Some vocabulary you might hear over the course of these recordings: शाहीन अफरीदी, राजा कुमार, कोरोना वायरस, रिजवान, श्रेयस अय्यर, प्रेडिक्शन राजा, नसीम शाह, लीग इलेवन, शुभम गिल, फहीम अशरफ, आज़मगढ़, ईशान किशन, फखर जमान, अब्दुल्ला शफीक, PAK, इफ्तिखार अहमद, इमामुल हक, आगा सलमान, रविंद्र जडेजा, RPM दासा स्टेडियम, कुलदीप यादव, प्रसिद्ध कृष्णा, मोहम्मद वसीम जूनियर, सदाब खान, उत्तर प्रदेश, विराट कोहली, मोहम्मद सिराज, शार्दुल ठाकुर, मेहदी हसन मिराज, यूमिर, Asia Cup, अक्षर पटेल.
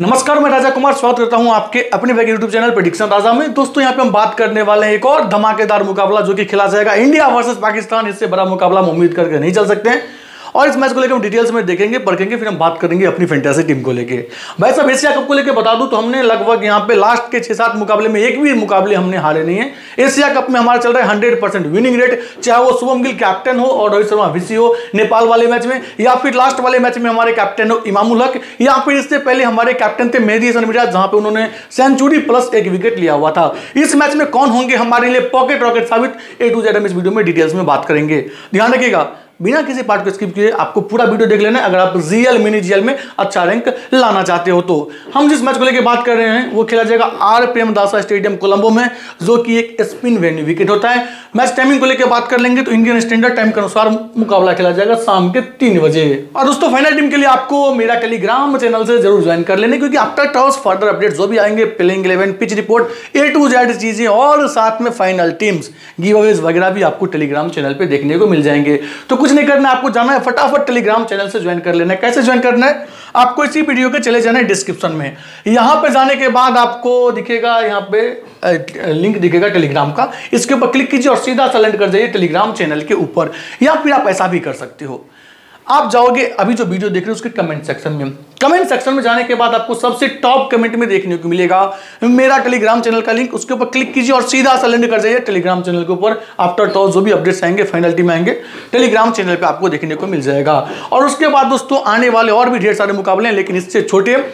नमस्कार, मैं राजा कुमार स्वागत करता हूं आपके अपने यूट्यूब चैनल प्रेडिक्शन राजा में। दोस्तों, यहां पे हम बात करने वाले हैं एक और धमाकेदार मुकाबला जो कि खेला जाएगा इंडिया वर्सेस पाकिस्तान। इससे बड़ा मुकाबला हम उम्मीद करके नहीं चल सकते हैं और इस मैच को लेकर हम डिटेल्स में देखेंगे, पढ़ेंगे, फिर हम बात करेंगे अपनी फैंटेसी टीम को लेके। भाई साहब, एशिया कप को लेके बता दूं तो हमने लगभग यहाँ पे लास्ट के 6-7 मुकाबले में एक भी मुकाबले हमने हारे नहीं है। एशिया कप में हमारा चल रहा है 100% विनिंग रेट, चाहे वो शुभम गिल कैप्टन हो और रोहित शर्मा वीसी हो नेपाल वाले मैच में, या फिर लास्ट वाले मैच में हमारे कैप्टन हो इमामुल हक, या फिर इससे पहले हमारे कैप्टन थे मेहदी हसन मिराज, जहाँ पे उन्होंने सेंचुरी प्लस एक विकेट लिया हुआ था। इस मैच में कौन होंगे हमारे लिए पॉकेट रॉकेट साबित, A to Z हम इस वीडियो में डिटेल्स में बात करेंगे। ध्यान रखिएगा, बिना किसी पार्ट को स्किप किए आपको पूरा वीडियो देख लेना है अगर आप जीएल मिनी जीएल में अच्छा रैंक लाना चाहते हो तो। हम जिस मैच को लेकर बात कर रहे हैं वो खेला जाएगा RPM दासा स्टेडियम कोलंबो में, जो कि एक स्पिन वेन्यू विकेट होता है। मैच टाइमिंग को लेकर बात कर लेंगे तो इंडियन स्टैंडर्ड टाइम के अनुसार मुकाबला खेला जाएगा शाम के 3 बजे। और दोस्तों, फाइनल टीम के लिए आपको मेरा टेलीग्राम चैनल से जरूर ज्वाइन कर लेना, क्योंकि आफ्टर टॉस फर्दर अपडेट जो भी आएंगे, playing 11, pitch report, A to Z चीजें और साथ में फाइनल टीम्स, गिव अवेज वगैरह भी आपको टेलीग्राम चैनल पर देखने को मिल जाएंगे। तो कुछ नहीं करना, आपको जाना है फटाफट टेलीग्राम चैनल से ज्वाइन कर लेना है। कैसे ज्वाइन करना है, आपको इसी वीडियो के चले जाना है डिस्क्रिप्शन में। यहाँ पे जाने के बाद आपको दिखेगा, यहाँ पे लिंक दिखेगा टेलीग्राम का, इसके ऊपर क्लिक कीजिए और सीधा सलेक्ट कर जाइए टेलीग्राम चैनल के ऊपर। या फिर आप ऐसा भी कर सकते हो, आप जाओगे अभी जो वीडियो देख रहे हो उसके कमेंट सेक्शन में। कमेंट सेक्शन में जाने के बाद आपको सबसे टॉप कमेंट में देखने को मिलेगा मेरा टेलीग्राम चैनल का लिंक, उसके ऊपर क्लिक कीजिए और सीधा सलेंड कर जाइए टेलीग्राम चैनल के ऊपर। आफ्टर टॉस जो भी अपडेट्स आएंगे, फाइनल टीम आएंगे, टेलीग्राम चैनल पे आपको देखने को मिल जाएगा। और उसके बाद दोस्तों आने वाले और भी ढेर सारे मुकाबले हैं, लेकिन इससे छोटे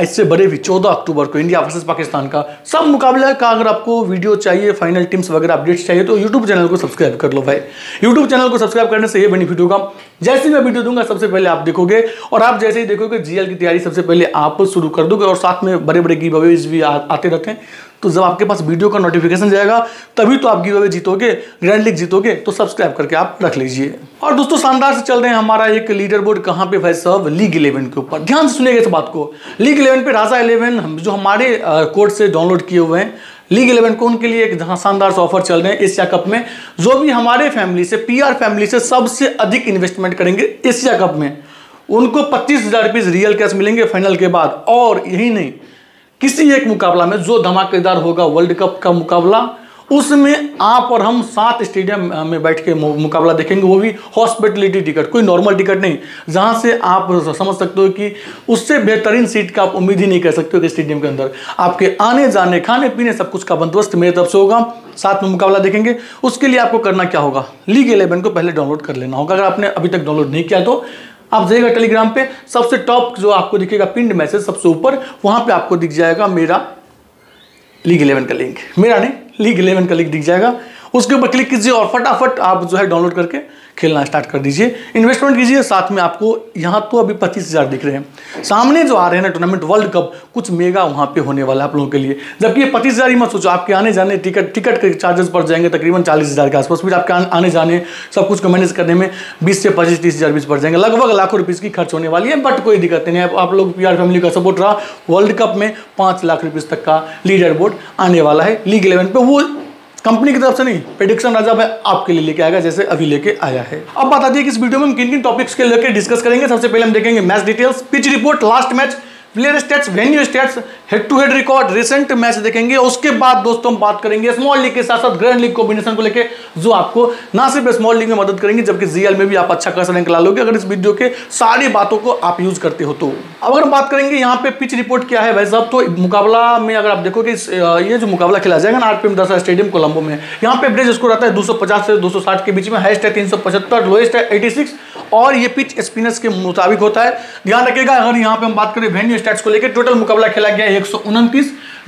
इससे बड़े भी 14 अक्टूबर को इंडिया वर्सेस पाकिस्तान का सब मुकाबला का अगर आपको वीडियो चाहिए, फाइनल टीम्स वगैरह अपडेट्स चाहिए तो यूट्यूब चैनल को सब्सक्राइब कर लो। भाई, यूट्यूब चैनल को सब्सक्राइब करने से ये बेनिफिट होगा, जैसे ही मैं वीडियो दूंगा सबसे पहले आप देखोगे, और आप जैसे ही देखोगे जीएल की तैयारी सबसे पहले आप शुरू कर दोगे। और साथ में बड़े बड़े गिव अवेज भी आते रहते हैं, तो जब आपके पास वीडियो का नोटिफिकेशन जाएगा तभी तो आप गिव अवे जीतोगे, ग्रैंड लीग जीतोगे। तो सब्सक्राइब करके आप रख लीजिए। और दोस्तों, शानदार से चल रहे हैं हमारा एक लीडर बोर्ड, कहाँ पे भाई साहब, लीग 11 के ऊपर। ध्यान से सुनिएगा इस बात को। लीग 11 पे राजा 11 जो हमारे कोड से डाउनलोड किए हुए हैं लीग 11 को, उनके लिए एक शानदार से ऑफर चल रहे हैं एशिया कप में। जो भी हमारे फैमिली से, PR फैमिली से सबसे अधिक इन्वेस्टमेंट करेंगे एशिया कप में, उनको 25,000 रुपये रियल कैश मिलेंगे फाइनल के बाद। और यही नहीं, किसी एक मुकाबला में जो धमाकेदार होगा वर्ल्ड कप का मुकाबला, उसमें आप और हम 7 स्टेडियम में बैठ के मुकाबला देखेंगे, वो भी हॉस्पिटलिटी टिकट, कोई नॉर्मल टिकट नहीं, जहां से आप समझ सकते हो कि उससे बेहतरीन सीट का आप उम्मीद ही नहीं कर सकते हो कि स्टेडियम के अंदर आपके आने जाने, खाने पीने, सब कुछ का बंदोबस्त मेरे तरफ से होगा। साथ में मुकाबला देखेंगे, उसके लिए आपको करना क्या होगा, लीग 11 को पहले डाउनलोड कर लेना होगा। अगर आपने अभी तक डाउनलोड नहीं किया तो आप जाइएगा टेलीग्राम पे, सबसे टॉप जो आपको दिखेगा पिंड मैसेज सबसे ऊपर, वहां पे आपको दिख जाएगा मेरा लीग 11 का लिंक, मेरा नहीं, लीग 11 का लिंक दिख जाएगा। उसके ऊपर क्लिक कीजिए और फटाफट आप जो है डाउनलोड करके खेलना स्टार्ट कर दीजिए, इन्वेस्टमेंट कीजिए। साथ में आपको यहाँ तो अभी 25,000 दिख रहे हैं, सामने जो आ रहे हैं ना टूर्नामेंट वर्ल्ड कप, कुछ मेगा वहाँ पे होने वाला है आप लोगों के लिए। जबकि ये 25,000 ही मत सोचो, आपके आने जाने, टिकट के चार्जेस पड़ जाएंगे तकरीबन 40,000 के आसपास, फिर आपके आने जाने सब कुछ को मैनेज करने में 20 से 25-30,000 बीच पड़ जाएंगे। लगभग लाखों रुपीज़ की खर्च होने वाली है, बट कोई दिक्कत नहीं है, आप लोग PR फैमिली का सपोर्ट रहा, वर्ल्ड कप में 5 लाख रुपीज़ तक का लीडर बोर्ड आने वाला है लीग 11 पर। वो कंपनी की तरफ से नहीं, प्रेडिक्शन राजा भाई आपके लिए लेके आएगा जैसे अभी लेके आया है। अब बता दिए कि इस वीडियो में हम किन किन टॉपिक्स के लेकर डिस्कस करेंगे। सबसे पहले हम देखेंगे match details, pitch report, last match, player stats, venue stats, head to head record, recent match देखेंगे। उसके बाद दोस्तों हम बात करेंगे स्मॉल लीग के साथ साथ ग्रैंड लीग कॉम्बिनेशन को लेके, जो आपको ना सिर्फ स्मॉल लीग में मदद करेंगे जबकि जीएल में भी आप अच्छा खासा रैंक ला लोगे अगर इस वीडियो के सारी बातों को आप यूज करते हो तो। अब अगर बात करेंगे यहाँ पे पिच रिपोर्ट क्या है भाई साहब, तो मुकाबला में अगर आप देखोगे ये जो मुकाबला खेला जाएगा ना RPM दासा स्टेडियम कोलंबो में, यहाँ पे एवरेज स्कोर आता है 250 से 260 के बीच में, हाइस्ट है 375, लोएस्ट है 86, और ये पिच स्पिनर्स के मुताबिक होता है। ध्यान रखिएगा, अगर यहाँ पे हम बात करें वेन्यू स्टैट्स को लेकर, टोटल मुकाबला खेला गया 129,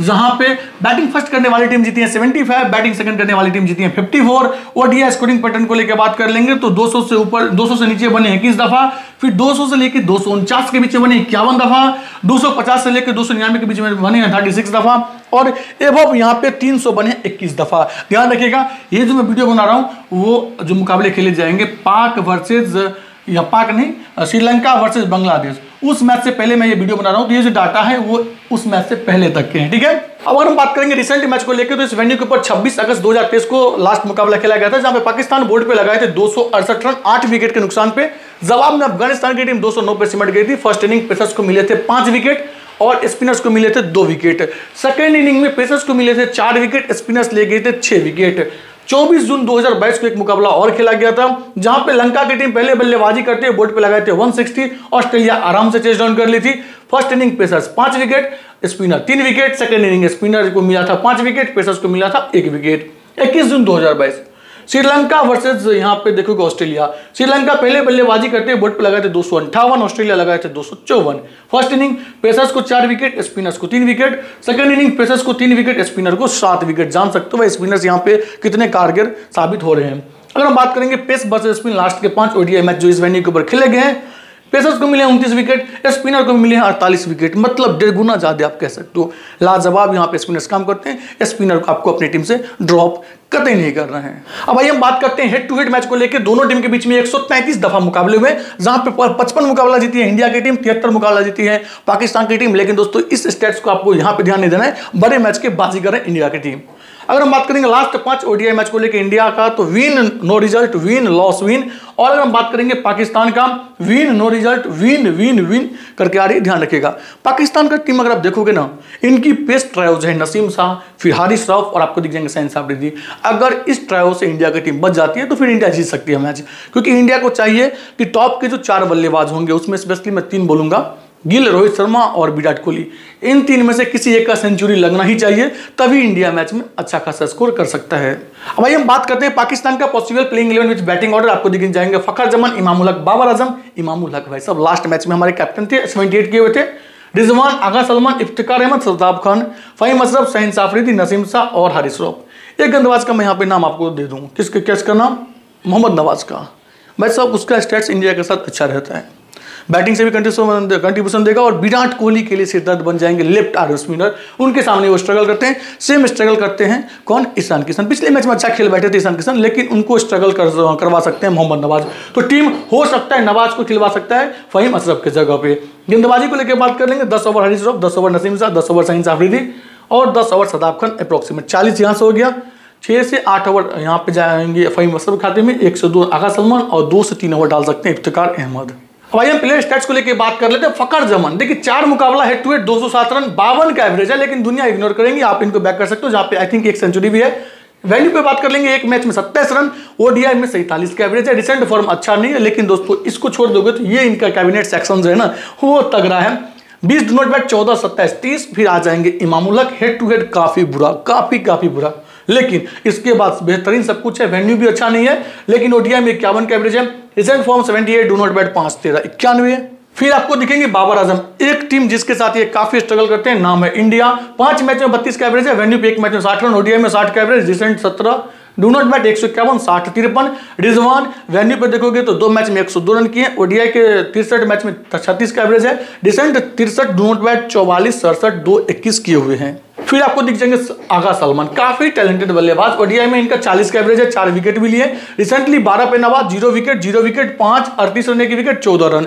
जहां पे बैटिंग फर्स्ट करने वाली टीम जीती है 75, बैटिंग सेकंड करने वाली टीम जीती है 54। ओडीआई स्कोरिंग पैटर्न को लेकर बात कर लेंगे तो 200 से ऊपर, 200 से नीचे बने 21 दफा, फिर 200 से लेकर 249 के बीच बने 51 दफा, 250 से लेकर 299 के बीच में बने 36 दफा, और एबव यहाँ पे 300 बने 21 दफा। ध्यान रखिएगा, ये जो मैं वीडियो बना रहा हूँ वो जो मुकाबले खेले जाएंगे पाक वर्सेज, या पाक नहीं, श्रीलंका वर्सेज बांग्लादेश, उस मैच से पहले मैं ये वीडियो बना रहा हूँ, तो ये जो डाटा है वो उस मैच से पहले तक के हैं, ठीक है। अब अगर हम बात करेंगे रिसेंट मैच को लेकर, तो इस वेन्यू के ऊपर 26 अगस्त 2023 को लास्ट मुकाबला खेला गया था, जहां पे पाकिस्तान बोर्ड पे लगाए थे 268 रन 8 विकेट के नुकसान पे। जवाब में अफगानिस्तान की टीम 209 पे सिमट गई थी, फर्स्ट इनिंग पेसर्स को मिले थे 5 विकेट और स्पिनर्स को मिले थे 2 विकेट। सेकेंड इनिंग में पेसर्स को मिले थे 4 विकेट, स्पिनर्स ले गए थे 6 विकेट। 24 जून 2022 को एक मुकाबला और खेला गया था जहां पे लंका की टीम पहले बल्लेबाजी करते हुए बोर्ड पे लगाए थे 160। ऑस्ट्रेलिया आराम से चेज डाउन कर ली थी। First inning pacers 5 wicket, spinner 3 wicket. Second inning spinner को मिला था 5 विकेट, पेसर्स को मिला था 1 विकेट। 21 जून 2022 श्रीलंका वर्सेज यहाँ पे देखोगे ऑस्ट्रेलिया। श्रीलंका पहले बल्लेबाजी करते हुए बोर्ड पे लगाए थे 258, ऑस्ट्रेलिया लगाए थे 254। फर्स्ट इनिंग पेसर्स को 4 विकेट, स्पिनर्स को 3 विकेट। सेकंड इनिंग पेसर्स को 3 विकेट, स्पिनर को 7 विकेट। जान सकते हो स्पिनर्स यहाँ पे कितने कारगर साबित हो रहे हैं। अगर हम बात करेंगे पेस वर्सेज स्पिन, लास्ट के 5 ODI मैच जो इस वेन्यू के ऊपर खेले गए हैं, पेसर्स को मिले 29 विकेट, स्पिनर को मिले हैं 48 विकेट। मतलब 1.5 गुना ज्यादा आप कह सकते हो। लाजवाब यहाँ पे स्पिनर्स काम करते हैं। स्पिनर को आपको अपनी टीम से ड्रॉप कतई नहीं कर रहे हैं। अब आइए हम बात करते हैं हेड टू हेड मैच को लेकर। दोनों टीम के बीच में 133 दफा मुकाबले हुए, जहां पे 55 मुकाबला जीती है इंडिया की टीम, 73 मुकाबला जीती है पाकिस्तान की टीम। लेकिन दोस्तों इस स्टेट्स को आपको यहाँ पे ध्यान नहीं देना है, बड़े मैच के बाजीगर है इंडिया की टीम। अगर हम बात करेंगे लास्ट 5 ODI मैच को लेकर इंडिया का, तो win no result, win loss win. और अगर हम बात करेंगे पाकिस्तान का, win no result, win win win करके आ रही, ध्यान रखिएगा। पाकिस्तान का टीम अगर आप देखोगे ना, इनकी पेस ट्रायो जो है नसीम शाह, फिर हारिस रऊफ और आपको दिख जाएंगे शाहीन अफरीदी। अगर इस ट्रायो से इंडिया की टीम बच जाती है तो फिर इंडिया जीत सकती है मैच, क्योंकि इंडिया को चाहिए कि टॉप के जो 4 बल्लेबाज होंगे उसमें स्पेशली मैं 3 बोलूंगा, गिल, रोहित शर्मा और विराट कोहली, इन 3 में से किसी एक का सेंचुरी लगना ही चाहिए, तभी इंडिया मैच में अच्छा खासा स्कोर कर सकता है। अब आइए हम बात करते हैं पाकिस्तान का possible playing 11 with batting order. आपको दिख जाएंगे फखर जमान, इमामुल हक, बाबर आजम। इमामुल हक भाई सब लास्ट मैच में हमारे कैप्टन थे, 78 किए हुए थे। रिजवान, आगा सलमान, इफ्तिखार अहमद, सरताब खान, फहीम अशरफ, शाहीन अफरीदी, नसीम शाह और हारिस रऊफ। एक गेंदबाज का मैं यहाँ पे नाम आपको दे दूँ, किसके कैच का नाम, मोहम्मद नवाज का। भाई साहब उसका स्टेट्स इंडिया के साथ अच्छा रहता है, बैटिंग से भी कंट्रीब्यूशन देगा और विराट कोहली के लिए सिरदर्द बन जाएंगे लेफ्ट आर्म स्पिनर। उनके सामने वो स्ट्रगल करते हैं, सेम स्ट्रगल करते हैं कौन, ईशान किशन। पिछले मैच में अच्छा खेल बैठे थे ईशान किशन, लेकिन उनको स्ट्रगल करवा सकते हैं मोहम्मद नवाज। तो टीम हो सकता है नवाज को खिलवा सकता है फहीम अशरफ की जगह पे। गेंदबाजी को लेकर बात कर लेंगे, 10 over Haris Rauf, 10 over नसीम शाह, 10 over शाहीन अफरीदी और 10 ओवर सदाब खान। अप्रोक्सीमेट 40 यहाँ से हो गया, 6 से 8 ओवर यहाँ पे जाएंगे फहीम अशरफ खाते में, 1 से 2 आगा सलमान और 2 से 3 ओवर डाल सकते हैं इफ्तिखार अहमद। अब हम प्लेयर स्टैट्स को लेकर बात कर लेते हैं। फखर जमान देखिए 4 मुकाबला हेड टू हेड 207 रन, 52 का एवरेज है, लेकिन दुनिया इग्नोर करेंगी। आप इनको बैक कर सकते हो, जहां पे आई थिंक 1 सेंचुरी भी है। वैल्यू पे बात कर लेंगे, 1 मैच में 27 रन, ओडीआई में 47 का एवरेज है। रिसेंट फॉर्म अच्छा नहीं है, लेकिन दोस्तों इसको छोड़ दोगे तो ये इनका कैबिनेट सेक्शन जो है ना वो तगड़ा है। 20 डू नॉट बैट, 14, 27, 30। फिर आ जाएंगे इमामुल हक, head to head काफी बुरा, काफी बुरा, लेकिन इसके बाद बेहतरीन सब कुछ है। वेन्यू भी अच्छा नहीं है, लेकिन ओडीआई में 51 का एवरेज है। Recent form 78, do not bat 5, 13, 91। फिर आपको दिखेंगे बाबर आजम, एक टीम जिसके साथ ये काफी स्ट्रगल करते हैं, नाम है इंडिया। 5 मैच में 32 का एवरेज है, वेन्यू पे 1 मैच में 60 रन, ओडीआई में 60 का average, recent 17, do not bat 151, 60, 53। रिजवान venue पे देखोगे तो 2 मैच में 102 रन किए, ओडीआई के 63 मैच में 36 का एवरेज है, रिसेंट 63, डू नॉट बैट 44, 67, 221 किए हुए हैं। फिर आपको दिख जाएंगे आगा सलमान, काफी टैलेंटेड बल्लेबाज, ओडीआई में इनका 40 का एवरेज है, 4 विकेट भी लिए। रिसेंटली 12 पे नवाज, 0 विकेट, 0 विकेट, 5, 38 रन की विकेट, 14 रन।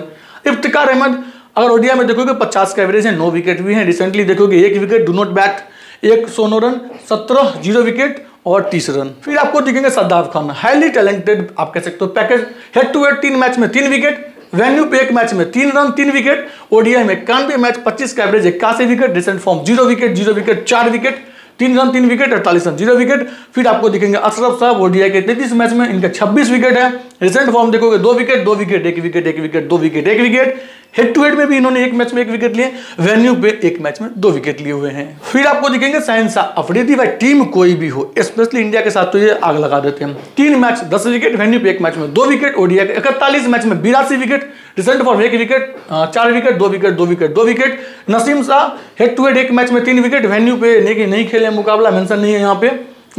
इफ्तिखार अहमद अगर ओडीआई में देखोगे 50 का एवरेज है, 9 विकेट भी है। रिसेंटली देखोगे 1 wicket, do not bat 109 run, 17, 0 wicket और 30 रन। फिर आपको दिखेंगे सदाब खान, हाईली टैलेंटेड आप कह सकते हो package, head to head 3 match में 3 विकेट, वेन्यू पे 1 मैच में 3 रन, 3 विकेट, ओडीआई में 91 मैच, 25 का average, 81 wicket, recent form 0 wicket, 0 wicket, 4 wicket, 3 run, 3 wicket, 48 run, 0 wicket. फिर आपको दिखेंगे अशरफ साहब, ओडीआई के 33 मैच में इनका 26 विकेट है, रिसेंट फॉर्म देखोगे 2 wicket, 2 wicket, 1 wicket, 1 wicket, 2 wicket, 1 wicket. Head to head में भी इन्होंने 1 मैच में 1 विकेट लिए, वेन्यू पे 1 मैच में 2 विकेट लिए हुए हैं। फिर आपको दिखेंगे शाहीन अफरीदी, भाई टीम कोई भी हो स्पेशली इंडिया के साथ तो ये आग लगा देते हैं। 3 मैच 10 विकेट, वेन्यू पे 1 मैच में 2 विकेट, ओडीआई के 41 मैच में 82 wicket, recent form 1 wicket, 4 wicket, 2 wicket, 2 wicket, 2 wicket. नसीम शाह head to head 1 match में 3 विकेट, वेन्यू पे नहीं खेले, मुकाबला मेंशन नहीं है यहाँ पे।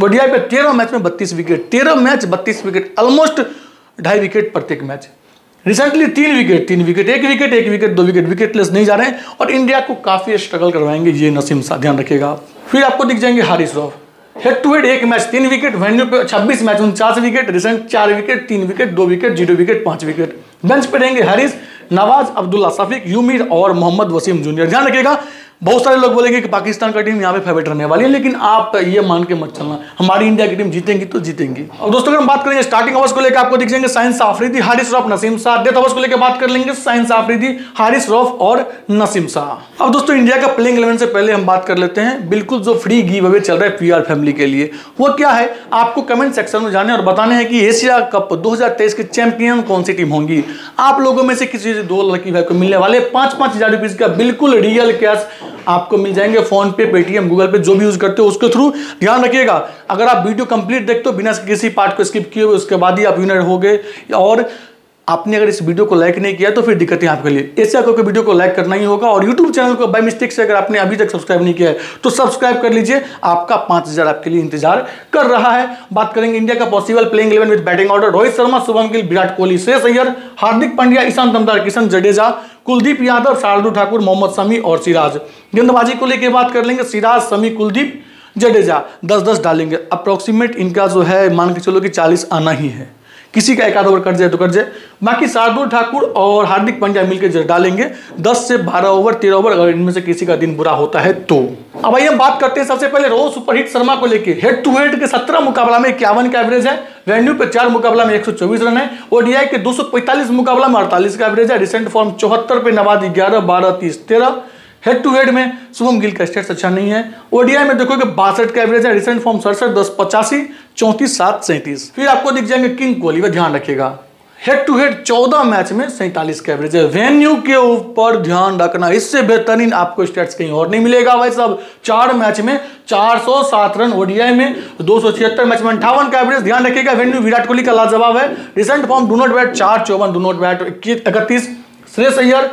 ओडीआई पे 13 मैच में 32 wicket, 13 match 32 wicket, almost 2.5 wicket प्रत्येक match. Recently 3 wicket, 3 wicket, 1 wicket, 1 wicket, 2 wicket, wicketless नहीं जा रहे हैं और इंडिया को काफी स्ट्रगल करवाएंगे ये नसीम शाह, ध्यान रखिएगा आप। फिर आपको दिख जाएंगे Haris Rauf, head to head 1 match 3 wicket, venue पे 26 match 49 wicket, recent 4 wicket, 3 wicket, 2 wicket, 0 wicket, 5 wicket. Bench पे रहेंगे हारिस, नवाज, अब्दुल्ला शफीक, यूमिर और मोहम्मद वसीम जूनियर। ध्यान रखिएगा बहुत सारे लोग बोलेंगे कि पाकिस्तान का टीम यहाँ पे फेवरेट रहने वाली है, लेकिन आप ये मान के मत चलना, हमारी इंडिया की टीम जीतेंगी तो जीतेंगी। और दोस्तों अगर हम बात करेंगे स्टार्टिंग ओवर्स को लेकर, आपको दिख जाएंगे शाहीन अफरीदी, हारिस रऊफ, नसीम शाह। डेथ ओवर्स को लेकर बात कर लेंगे शाहीन अफरीदी, हारिस रऊफ और नसीम शाह। अब दोस्तों इंडिया का प्लेइंग 11 से पहले हम बात कर लेते हैं बिल्कुल जो फ्री गिव अवे चल रहा है पीआर फैमिली के लिए, वो क्या है आपको कमेंट सेक्शन में जाने और बताने हैं कि एशिया कप 2023 के चैंपियन कौन सी टीम होंगी। आप लोगों में से किसी से 2 लकी भाई को मिलने वाले 5-5 हज़ार रुपीज का बिल्कुल रियल कैश आपको मिल जाएंगे। फोन पे, पेटीएम, गूगल पे जो भी यूज करते हो उसके थ्रू। ध्यान रखिएगा अगर आप वीडियो कंप्लीट देखते हो बिना किसी पार्ट को स्किप किए हुए उसके बाद ही आप विनर हो गए। और आपने अगर इस वीडियो को लाइक नहीं किया तो फिर दिक्कत है आपके लिए, ऐसा करके वीडियो को लाइक करना ही होगा। और यूट्यूब चैनल को बाय मिस्टेक से अगर आपने अभी तक सब्सक्राइब नहीं किया है तो सब्सक्राइब कर लीजिए, आपका 5,000 आपके लिए इंतजार कर रहा है। बात करेंगे इंडिया का possible playing 11 with batting order. Rohit Sharma, शुभम गिल, विराट कोहली, श्रेयस अय्यर, Hardik Pandya, ईशान किशन, Jadeja, कुलदीप यादव, शार्दुल ठाकुर, Mohammed Shami और सिराज। गेंदबाजी को लेकर बात कर लेंगे, सिराज, शमी, कुलदीप, जडेजा 10-10 डालेंगे। अप्रोक्सीमेट इनका जो है मान के चलो कि 40 आना ही है, किसी का एक आध ओवर कट जाए तो कट जाए। बाकी शार्दुल ठाकुर और हार्दिक पांड्या मिलकर डालेंगे 10 से 12 ओवर 13 ओवर अगर इनमें से किसी का दिन बुरा होता है तो। अब आइए हम बात करते हैं सबसे पहले रोज सुपरहिट शर्मा को लेके। हेड टू हेड के 17 मुकाबला में 51 का एवरेज है, वेन्यू पे 4 मुकाबला में 124 रन है, ओडीआई के 245 मुकाबला में 48 का एवरेज है। रिसेंट फॉर्म 74 पे नवाज 11, 12, 30, 13। हेड टू हेड में शुभम गिल का स्टेट्स अच्छा नहीं है, ओडीआई में देखोगे 62 का एवरेज है, रिसेंट फॉर्म 67, 10, 85, 34, 7, 37। फिर आपको दिख जाएंगे किंग कोहली, वह ध्यान रखिएगा हेड टू हेड 14 मैच में 47 का एवरेज है। वेन्यू के ऊपर ध्यान रखना, इससे बेहतरीन आपको स्टेट्स कहीं और नहीं मिलेगा भाई साहब। 4 मैच में 407 रन, ओडीआई में 276 मैच में 58 का एवरेज। ध्यान रखिएगा वेन्यू विराट कोहली का लाजवाब है, recent form do not bat 4, 54, do not bat 31। श्रेयस अय्यर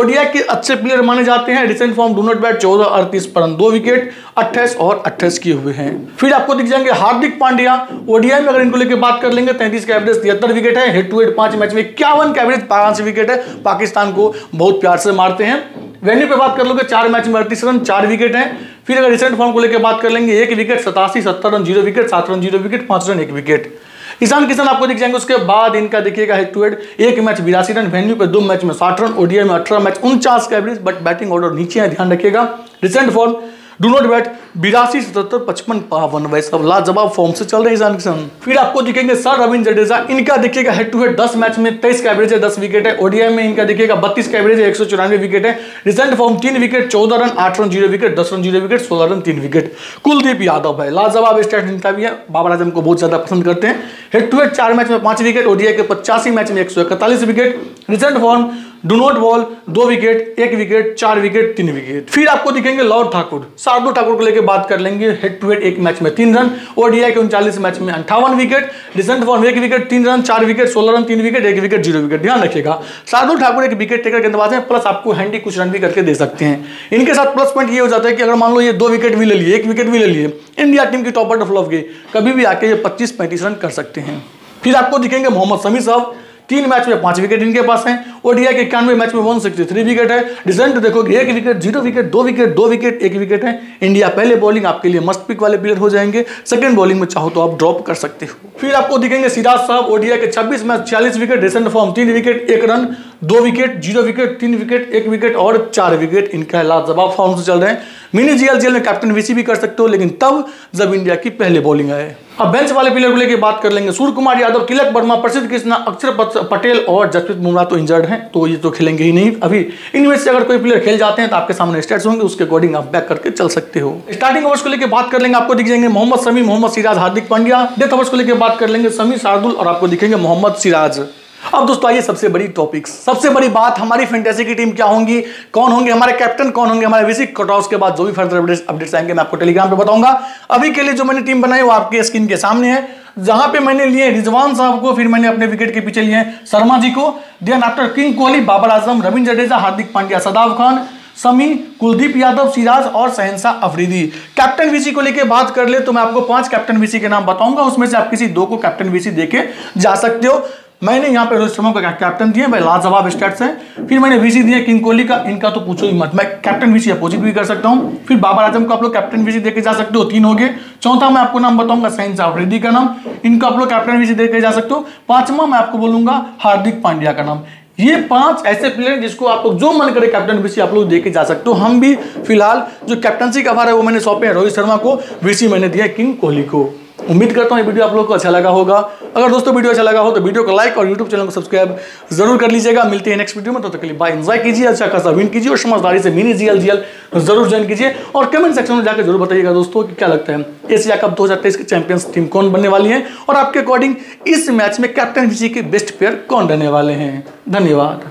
ODI के अच्छे प्लेयर माने जाते हैं, recent form do not bat 14, 38 पर 2 विकेट 28 और 28 किए हुए हैं। फिर आपको दिख जाएंगे हार्दिक पांड्या, ओडीआई में अगर इनको लेकर बात कर लेंगे 33 का एवरेज, 73 विकेट है, हेड टू हेड 5 मैच में 51 का एवरेज, 5 विकेट है, पाकिस्तान को बहुत प्यार से मारते हैं। वेन्यू पे बात कर लोगे 4 मैच में 38 रन, 4 विकेट है। फिर अगर रिसेंट फॉर्म को लेकर बात कर लेंगे 1 wicket 87, 70 run 0 wicket, 7 run 0 wicket, 5 run 1 wicket. ईशान किशन आपको दिख जाएंगे उसके बाद, इनका देखिएगा head to head 1 match 82 run, venue पे 2 मैच में 60 रन, ओडीआई में 18 मैच 49 का एवरेज, बट बैटिंग ऑर्डर नीचे है ध्यान रखिएगा। Recent form do not bat 82, 77, 55, 52 wise सब लाजवाब फॉर्म से चल रहे ईशान किशन। फिर आपको दिखेंगे सर रविंद्र जडेजा, इनका देखिएगा हेड टू हेड 10 मैच में 23 का एवरेज है, 10 विकेट है, ओडीआई में इनका देखिएगा 32 का एवरेज है, 194 विकेट है, recent form 3 wicket 14 run 8 run 0 wicket 10 run 0 wicket 16 run 3 wicket. कुलदीप यादव भाई लाजवाब स्टैट्स इनका भी है, बाबर आजम को बहुत ज्यादा पसंद करते हैं। हेड टू हेड 4 मैच में 5 विकेट, ओडीआई के 85 मैच में 141 wicket, recent form do not ball 2 wicket 1 wicket 4 wicket 3 wicket. फिर आपको दिखेंगे लॉर्ड ठाकुर, शार्दुल ठाकुर को लेकर बात कर लेंगे हेड टू हेड 1 मैच में 3 रन, ओडीआई के 39 मैच में 58 wicket, recent form 1 wicket 3 run 4 wicket 16 run 3 wicket 1 wicket 0 wicket. ध्यान रखिएगा शार्दुल ठाकुर एक विकेट टेकर गेंदबाज है, प्लस आपको हैंडी कुछ रन भी करके दे सकते हैं। इनके साथ प्लस पॉइंट ये हो जाता है कि अगर मान लो ये 2 विकेट भी ले लिए 1 विकेट भी ले लिए, इंडिया टीम की टॉप ऑर्डर फ्लॉप गई, कभी भी आके ये 25-35 रन कर सकते हैं। फिर आपको दिखेंगे मोहम्मद शमी साहब, 3 मैच में 5 विकेट इनके पास हैं, ओडीआई के 91 मैच में 163 विकेट है, रिसेंट देखोगे 1 wicket 0 wicket 2 wicket 2 wicket 1 wicket है। इंडिया पहले बॉलिंग आपके लिए मस्ट पिक वाले प्लेयर हो जाएंगे, सेकंड बॉलिंग में चाहो तो आप ड्रॉप कर सकते हो। फिर आपको दिखेंगे सिराज साहब, ओडीआई के 26 match 46 wicket, recent form 3 wicket 1 run 2 wicket 0 wicket 3 wicket 1 wicket और 4 विकेट, इनका लाजवाब फॉर्म से चल रहे हैं। मिनी जीएलजीएल में कैप्टन वीसी भी कर सकते हो, लेकिन तब जब इंडिया की पहले बॉलिंग आए। अब बेंच वाले प्लेयर को लेकर बात कर लेंगे, सूर्य कुमार यादव, तिलक वर्मा, प्रसिद्ध कृष्णा, अक्षर पटेल और जसप्रीत बुमराह तो इंजर्ड हैं तो ये तो खेलेंगे ही नहीं। अभी इनमें से अगर कोई प्लेयर खेल जाते हैं तो आपके सामने स्टेट्स होंगे, उसके अकॉर्डिंग आप बैक करके चल सकते हो। स्टार्टिंग ओवर्स को लेकर बात कर लेंगे, आपको दिख जाएंगे मोहम्मद शमी, मोहम्मद सिराज, हार्दिक पांड्या। डेथ ओवर्स को लेकर बात कर लेंगे शमी, शार्दुल और आपको दिखेंगे मोहम्मद सिराज। अब दोस्तों आइए सबसे बड़ी टॉपिक, सबसे बड़ी बात, हमारी फैंटेसी की टीम क्या होंगी, कौन होंगे हमारे कैप्टन, कौन होंगे हमारे वीसी। कट ऑफ के बाद जो भी फर्दर अपडेट्स आएंगे मैं आपको टेलीग्राम पे बताऊंगा। अभी के लिए जो मैंने टीम बनाई वो आपके स्क्रीन के सामने है, जहां पे मैंने लिए रिजवान साहब को, फिर मैंने अपने विकेट के पीछे लिए शर्मा जी को, then after king Kohli, Babar Azam, रविंद्र जडेजा, Hardik Pandya, सदाब खान, Shami, कुलदीप यादव, Siraj और शाहीन अफरीदी। कैप्टन वीसी को लेके बात कर ले तो मैं आपको 5 कैप्टन वीसी के नाम बताऊंगा, उसमें से आप किसी 2 को कैप्टन वीसी देके जा सकते हो। मैंने यहाँ पे रोहित शर्मा का कैप्टन दिया भाई लाजवाब स्टैट्स हैं, फिर मैंने वीसी दिया किंग कोहली का, इनका तो पूछो ही मत, मैं कैप्टन वीसी अपोजिट भी कर सकता हूँ। फिर बाबर आजम को आप लोग कैप्टन वीसी देके जा सकते हो, 3 हो गए। चौथा मैं आपको नाम बताऊंगा शाहीन अफरीदी का नाम, इनको आप लोग कैप्टन वीसी देके जा सकते हो। 5वां मैं आपको बोलूंगा हार्दिक पांड्या का नाम, ये 5 ऐसे प्लेयर जिसको आप लोग जो मन करे कैप्टन वीसी आप लोग देके जा सकते हो। हम भी फिलहाल जो कैप्टनसी का भार है वो मैंने सौंपे हैं रोहित शर्मा को, वीसी मैंने दिया किंग कोहली को। उम्मीद करता हूँ ये वीडियो आप लोगों को अच्छा लगा होगा। अगर दोस्तों वीडियो अच्छा लगा हो तो वीडियो को लाइक और यूट्यूब चैनल को सब्सक्राइब जरूर कर लीजिएगा। मिलते हैं नेक्स्ट वीडियो में, तो तक के लिए बाय। एंजॉय कीजिए, अच्छा खासा विन कीजिए और समझदारी से मिनी GL जरूर ज्वाइन कीजिए और कमेंट सेक्शन में जाकर जरूर बताइएगा दोस्तों कि क्या लगता है एशिया कप 2023 की चैंपियंस टीम कौन बनने वाली है और आपके अकॉर्डिंग इस मैच में कैप्टन वीसी के बेस्ट प्लेयर कौन रहने वाले हैं। धन्यवाद।